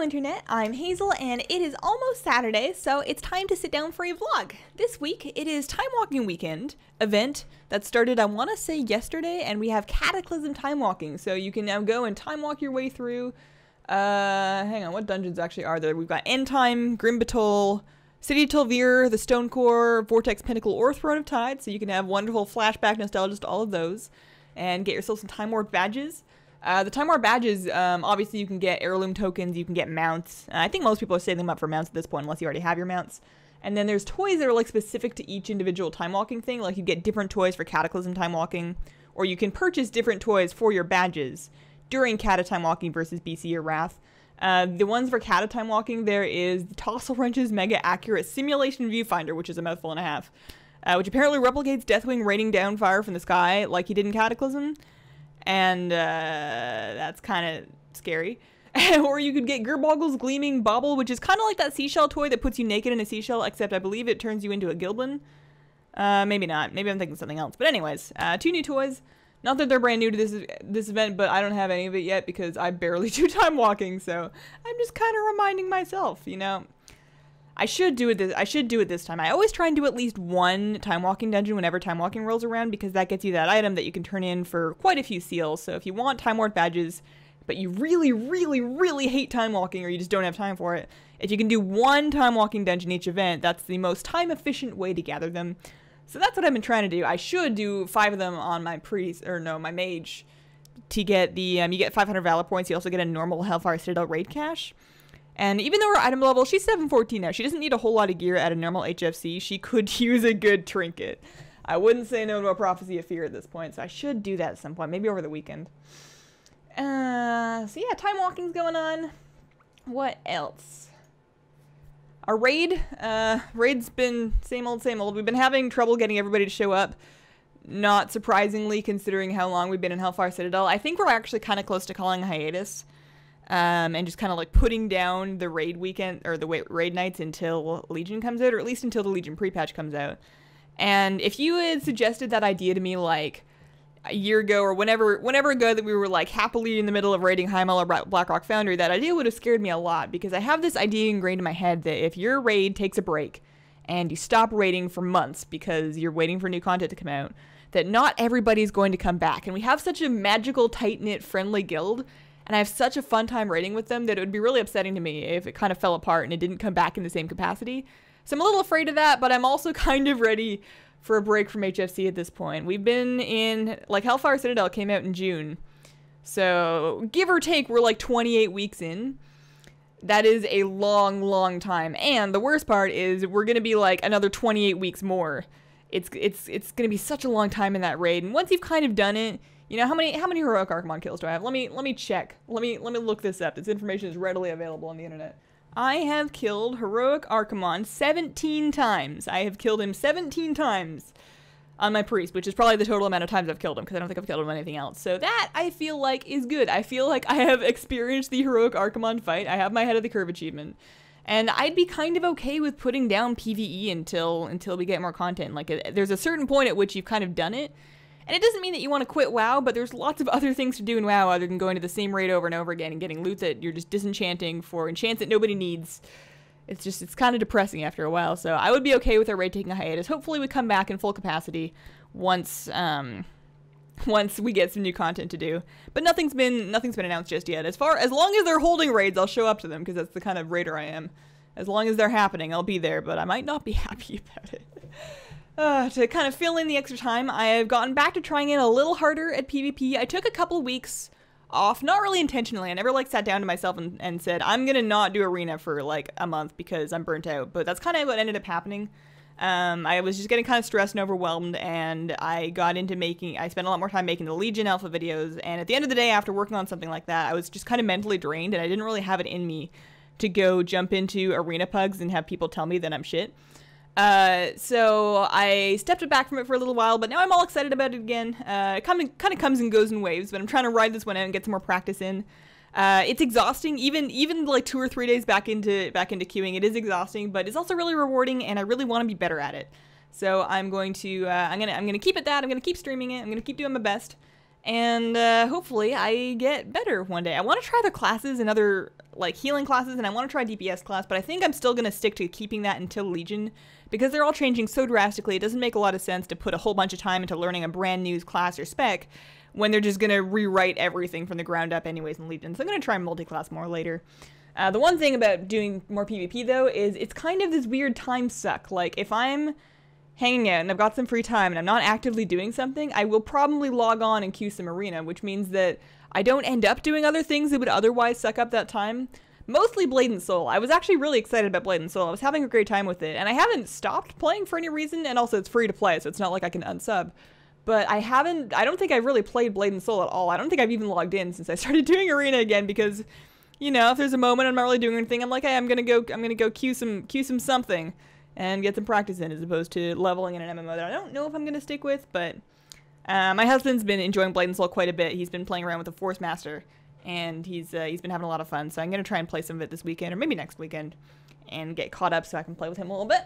Hello Internet, I'm Hazel and it is almost Saturday, so it's time to sit down for a vlog. This week it is Time Walking Weekend event that started I want to say yesterday, and we have Cataclysm Time Walking, so you can now go and time walk your way through, hang on, what dungeons actually are there? We've got End Time, Grim Batol, City of Telvir, The Stone Core, Vortex Pinnacle, or Throne of Tide, so you can have wonderful flashback nostalgia to all of those, and get yourself some Time Warp badges. The Time Warp badges, obviously you can get heirloom tokens, you can get mounts. I think most people are saving them up for mounts at this point, unless you already have your mounts. And then there's toys that are like specific to each individual time walking thing, like you get different toys for Cataclysm Time Walking, or you can purchase different toys for your badges during Cata Time Walking versus BC or Wrath. The ones for Cata Time Walking, there is the Tossel Wrenches Mega Accurate Simulation Viewfinder, which is a mouthful and a half, which apparently replicates Deathwing raining down fire from the sky like he did in Cataclysm. And that's kind of scary. Or you could get Gerboggle's Gleaming Bobble, which is kind of like that seashell toy that puts you naked in a seashell, except I believe it turns you into a Gilblin. Maybe not. Maybe I'm thinking something else. But anyways, two new toys. Not that they're brand new to this event, but I don't have any of it yet because I barely do time walking, so I'm just kind of reminding myself, you know. I should do it this time. I always try and do at least one time walking dungeon whenever time walking rolls around, because that gets you that item that you can turn in for quite a few seals. So if you want time warp badges, but you really, really, really hate time walking, or you just don't have time for it, if you can do one time walking dungeon each event, that's the most time efficient way to gather them. So that's what I've been trying to do. I should do 5 of them on my priest, or no, my mage, to get the, you get 500 valor points. You also get a normal Hellfire Citadel raid cache. And even though her item level, she's 714 now, she doesn't need a whole lot of gear at a normal HFC. She could use a good trinket. I wouldn't say no to a Prophecy of Fear at this point, so I should do that at some point, maybe over the weekend. So yeah, time walking's going on. What else? Our raid. Raid's been same old, same old. We've been having trouble getting everybody to show up. Not surprisingly, considering how long we've been in Hellfire Citadel. I think we're actually kind of close to calling a hiatus. And just kind of like putting down the raid weekend, or the raid nights, until Legion comes out, or at least until the Legion pre-patch comes out. And if you had suggested that idea to me like a year ago, or whenever ago that we were like happily in the middle of raiding Haimel or Blackrock Foundry, that idea would have scared me a lot, because I have this idea ingrained in my head that if your raid takes a break and you stop raiding for months because you're waiting for new content to come out, that not everybody's going to come back. And we have such a magical, tight-knit, friendly guild, and I have such a fun time raiding with them, that it would be really upsetting to me if it kind of fell apart and it didn't come back in the same capacity. So I'm a little afraid of that, but I'm also kind of ready for a break from HFC at this point. We've been in, like, Hellfire Citadel came out in June. So give or take, we're like 28 weeks in. That is a long, long time. And the worst part is we're going to be like another 28 weeks more. It's going to be such a long time in that raid. And once you've kind of done it, you know, how many heroic Archimonde kills do I have? Let me check. Let me look this up. This information is readily available on the internet. I have killed heroic Archimonde 17 times. I have killed him 17 times on my priest, which is probably the total amount of times I've killed him, because I don't think I've killed him on anything else. So that, I feel like, is good. I feel like I have experienced the heroic Archimonde fight. I have my Head of the Curve achievement. And I'd be kind of okay with putting down PvE until we get more content. Like, there's a certain point at which you've kind of done it. And it doesn't mean that you want to quit WoW, but there's lots of other things to do in WoW other than going to the same raid over and over again and getting loot that you're just disenchanting for enchants that nobody needs. It's kind of depressing after a while, so I would be okay with our raid taking a hiatus. Hopefully we come back in full capacity once we get some new content to do. But nothing's been announced just yet. As long as they're holding raids, I'll show up to them, because that's the kind of raider I am. As long as they're happening, I'll be there, but I might not be happy about it. To kind of fill in the extra time, I have gotten back to trying it a little harder at PvP. I took a couple weeks off, not really intentionally. I never like sat down to myself and said, I'm gonna not do arena for like a month because I'm burnt out, but that's kind of what ended up happening. I was just getting kind of stressed and overwhelmed, and I spent a lot more time making the Legion Alpha videos, and at the end of the day, after working on something like that, I was just kind of mentally drained, and I didn't really have it in me to go jump into arena pugs and have people tell me that I'm shit. So I stepped back from it for a little while, but now I'm all excited about it again. It kind of comes and goes in waves, but I'm trying to ride this one out and get some more practice in. It's exhausting, even like 2 or 3 days back into queuing. It is exhausting, but it's also really rewarding, and I really want to be better at it. So I'm going to keep streaming it. I'm gonna keep doing my best. And hopefully I get better one day. I want to try the classes and other like healing classes, and I want to try DPS class, but I think I'm still going to stick to keeping that until Legion, because they're all changing so drastically. It doesn't make a lot of sense to put a whole bunch of time into learning a brand new class or spec when they're just going to rewrite everything from the ground up anyways in Legion. So I'm going to try multi-class more later. The one thing about doing more PvP though is it's kind of this weird time suck. Like if I'm hanging out and I've got some free time and I'm not actively doing something, I will probably log on and queue some arena, which means that I don't end up doing other things that would otherwise suck up that time. Mostly Blade and Soul. I was actually really excited about Blade and Soul. I was having a great time with it, and I haven't stopped playing for any reason, and also it's free to play, so it's not like I can unsub. But I don't think I've really played Blade and Soul at all. I don't think I've even logged in since I started doing arena again, because, you know, if there's a moment I'm not really doing anything, I'm like, hey, I'm gonna go queue some something and get some practice in, as opposed to leveling in an MMO that I don't know if I'm going to stick with, but my husband's been enjoying Blade and Soul quite a bit. He's been playing around with the Force Master, and he's been having a lot of fun, so I'm going to try and play some of it this weekend, or maybe next weekend, and get caught up so I can play with him a little bit.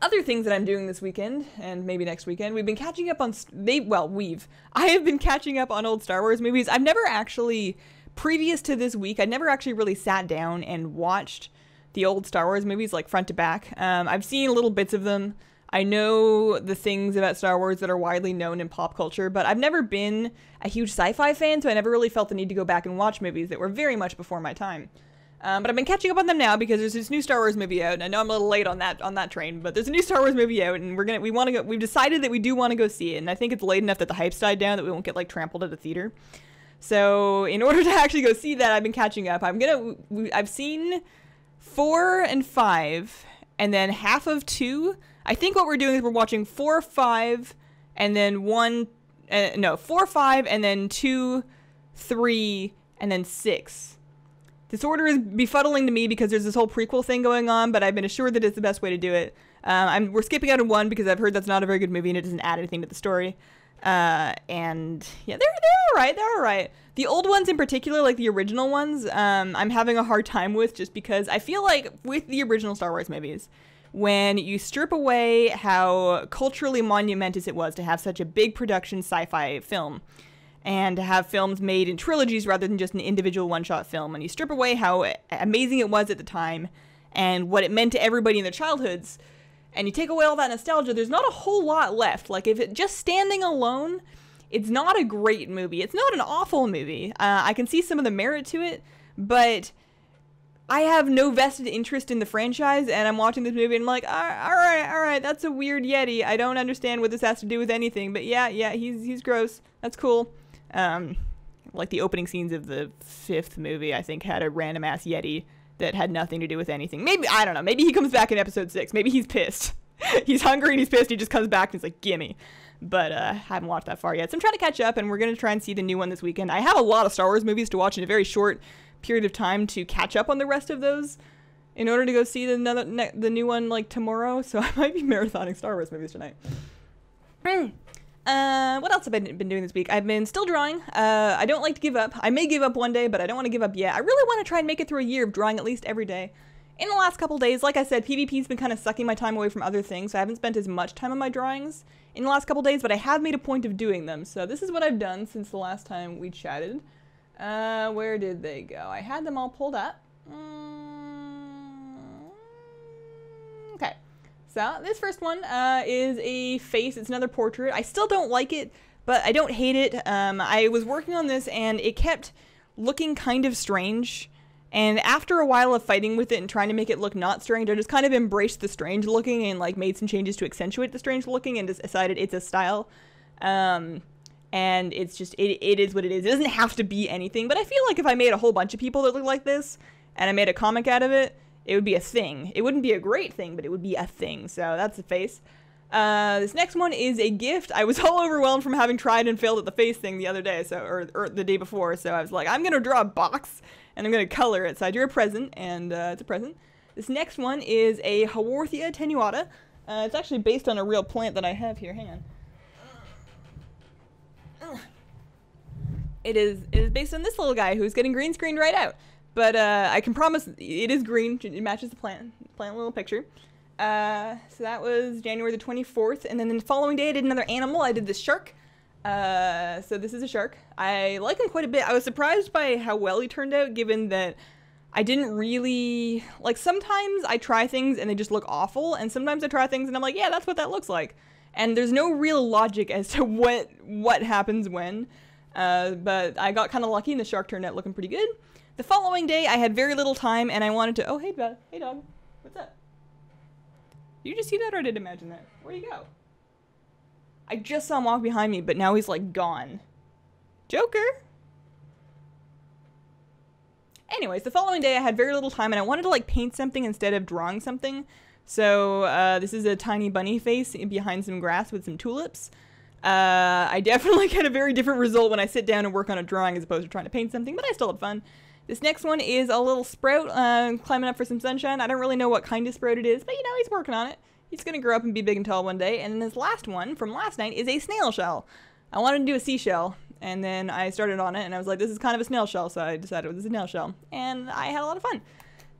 Other things that I'm doing this weekend, and maybe next weekend, we've been catching up on... I have been catching up on old Star Wars movies. I've never actually, previous to this week, I never actually really sat down and watched the old Star Wars movies, like front to back. I've seen little bits of them. I know the things about Star Wars that are widely known in pop culture, but I've never been a huge sci-fi fan, so I never really felt the need to go back and watch movies that were very much before my time. But I've been catching up on them now because there's this new Star Wars movie out, and I know I'm a little late on that train, but there's a new Star Wars movie out, and we've decided that we do want to go see it, and I think it's late enough that the hype's died down that we won't get like trampled at the theater. So in order to actually go see that, I've been catching up. I've seen 4 and 5, and then half of 2. I think what we're doing is we're watching 4, 5, and then 1, no, 4, 5, and then 2, 3, and then 6. This order is befuddling to me because there's this whole prequel thing going on, but I've been assured that it's the best way to do it. We're skipping out of 1 because I've heard that's not a very good movie and it doesn't add anything to the story. And yeah, they're alright, The old ones in particular, like the original ones, I'm having a hard time with, just because I feel like with the original Star Wars movies, when you strip away how culturally monumentous it was to have such a big production sci-fi film, and to have films made in trilogies rather than just an individual one-shot film, and you strip away how amazing it was at the time, and what it meant to everybody in their childhoods, and you take away all that nostalgia, there's not a whole lot left. Like, if it just standing alone, it's not a great movie. It's not an awful movie. I can see some of the merit to it, but I have no vested interest in the franchise, and I'm watching this movie and I'm like, all right, that's a weird Yeti. I don't understand what this has to do with anything, but yeah, he's gross. That's cool. Like the opening scenes of the 5th movie, I think, had a random ass Yeti that had nothing to do with anything. Maybe, I don't know, maybe he comes back in episode 6. Maybe he's pissed. He's hungry and he's pissed. He just comes back and he's like, gimme. But haven't watched that far yet. So I'm trying to catch up, and we're going to try and see the new one this weekend. I have a lot of Star Wars movies to watch in a very short period of time to catch up on the rest of those in order to go see the new one like tomorrow. So I might be marathoning Star Wars movies tonight. What else have I been doing this week? I've been still drawing. I don't like to give up. I may give up one day, but I don't want to give up yet. I really want to try and make it through a year of drawing at least every day. In the last couple days, like I said, PvP's been kind of sucking my time away from other things, so I haven't spent as much time on my drawings in the last couple days, but I have made a point of doing them. So this is what I've done since the last time we chatted. Where did they go? I had them all pulled up. Okay. So this first one is a face. It's another portrait. I still don't like it, but I don't hate it. I was working on this and it kept looking kind of strange, and after a while of fighting with it and trying to make it look not strange, I just kind of embraced the strange looking and like made some changes to accentuate the strange looking, and just decided it's a style. And it's just it is what it is. It doesn't have to be anything, but I feel like if I made a whole bunch of people that look like this and I made a comic out of it, it would be a thing. It wouldn't be a great thing, but it would be a thing. So that's the face. This next one is a gift. I was all overwhelmed from having tried and failed at the face thing the other day, so or the day before. So I was like, I'm going to draw a box and I'm going to color it. So I drew a present, and it's a present. This next one is a Haworthia attenuata. It's actually based on a real plant that I have here. Hang on. It is based on this little guy who's getting green screened right out. But I can promise it is green. It matches the plant little picture. So that was January the 24th. And then the following day I did another animal. I did this shark. So this is a shark. I like him quite a bit. I was surprised by how well he turned out, given that I didn't really... Like, sometimes I try things and they just look awful, and sometimes I try things and I'm like, yeah, that's what that looks like. And there's no real logic as to what happens when. But I got kind of lucky and the shark turned out looking pretty good. The following day, I had very little time and I wanted to... Oh, hey, dog. Hey, dog. What's up? Did you just see that or did I imagine that? Where'd he go? I just saw him walk behind me, but now he's, like, gone. Joker! Anyways, the following day I had very little time and I wanted to, like, paint something instead of drawing something. So, this is a tiny bunny face behind some grass with some tulips. I definitely get a very different result when I sit down and work on a drawing as opposed to trying to paint something, but I still had fun. This next one is a little sprout climbing up for some sunshine. I don't really know what kind of sprout it is, but, you know, he's working on it. He's going to grow up and be big and tall one day. And then this last one from last night is a snail shell. I wanted to do a seashell, and then I started on it, and I was like, this is kind of a snail shell, so I decided it was a snail shell. And I had a lot of fun.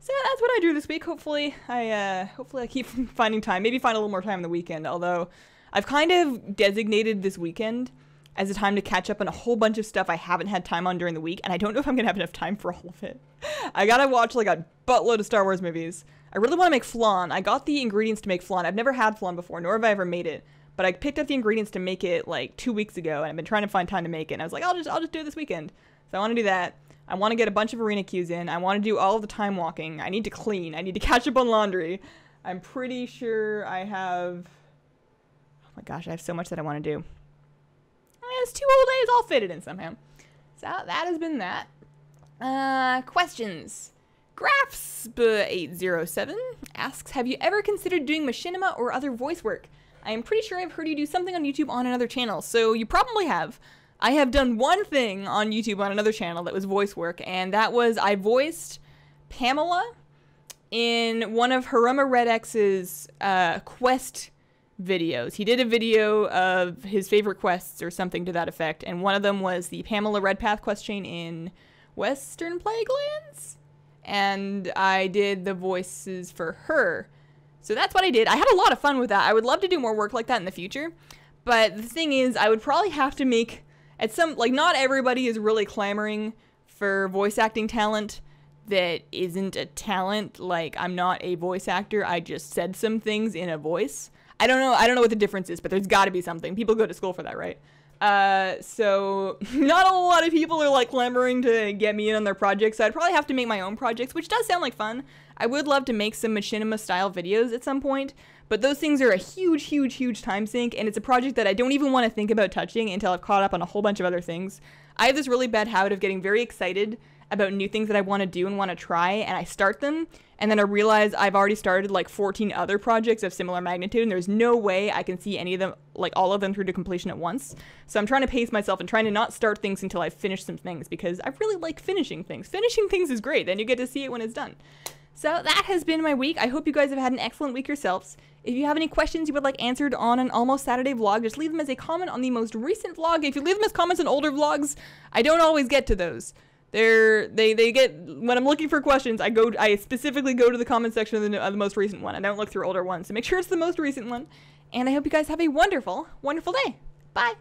So that's what I drew this week. Hopefully I keep finding time. Maybe find a little more time on the weekend, although I've kind of designated this weekend as a time to catch up on a whole bunch of stuff I haven't had time on during the week, and I don't know if I'm gonna have enough time for all of it. I gotta watch like a buttload of Star Wars movies. I really wanna make flan. I got the ingredients to make flan. I've never had flan before, nor have I ever made it. But I picked up the ingredients to make it like 2 weeks ago, and I've been trying to find time to make it, and I was like, I'll just do it this weekend. So I wanna do that. I wanna get a bunch of arena queues in. I wanna do all of the time walking. I need to clean. I need to catch up on laundry. I'm pretty sure I have... Oh my gosh, I have so much that I wanna do. It's 2 whole days all fitted in somehow. So that has been that. Questions. Grafsb807 asks, have you ever considered doing machinima or other voice work? I am pretty sure I've heard you do something on YouTube on another channel, so you probably have. I have done one thing on YouTube on another channel that was voice work, and that was I voiced Pamela in one of Haruma Red X's quest videos. He did a video of his favorite quests or something to that effect, and one of them was the Pamela Redpath quest chain in Western Plaguelands, and I did the voices for her. So that's what I did. I had a lot of fun with that. I would love to do more work like that in the future, but the thing is, I would probably have to make at some, like, not everybody is really clamoring for voice acting talent that isn't a talent. Like, I'm not a voice actor. I just said some things in a voice. I don't know what the difference is, but there's got to be something. People go to school for that, right? So not a lot of people are like clamoring to get me in on their projects, so I'd probably have to make my own projects, which does sound like fun. I would love to make some machinima-style videos at some point, but those things are a huge, huge, huge time sink, and it's a project that I don't even want to think about touching until I've caught up on a whole bunch of other things. I have this really bad habit of getting very excited about new things that I want to do and want to try, and I start them, and then I realize I've already started like 14 other projects of similar magnitude, and there's no way I can see any of them, like all of them, through to completion at once. So I'm trying to pace myself and trying to not start things until I finish some things, because I really like finishing things. Finishing things is great, then you get to see it when it's done. So that has been my week. I hope you guys have had an excellent week yourselves. If you have any questions you would like answered on an Almost Saturday vlog, just leave them as a comment on the most recent vlog. If you leave them as comments on older vlogs, I don't always get to those. They get, when I'm looking for questions, I specifically go to the comment section of the most recent one. I don't look through older ones, so make sure it's the most recent one. And I hope you guys have a wonderful, wonderful day. Bye!